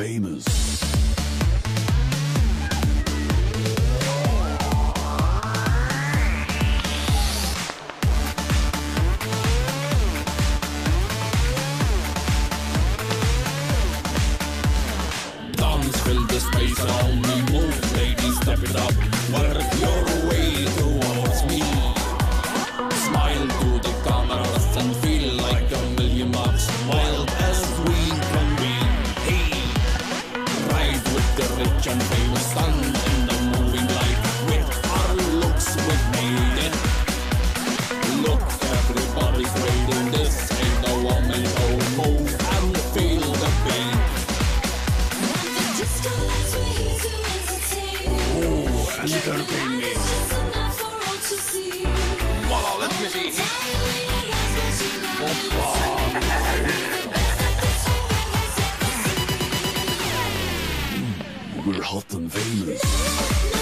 famous. Thumbs fill the space around me. Move, ladies, step it up. Work your way towards me. Smile to the cameras and feel like a million bucks. Wild as we can be. Hey, ride with the rich and famous. Stand in the moving light with our looks, with maiden. Look, everybody's waiting. This ain't a woman. Oh, move and feel the pain. Oh, and they're paying me. Voila, let me see. Opa. We're hot and famous.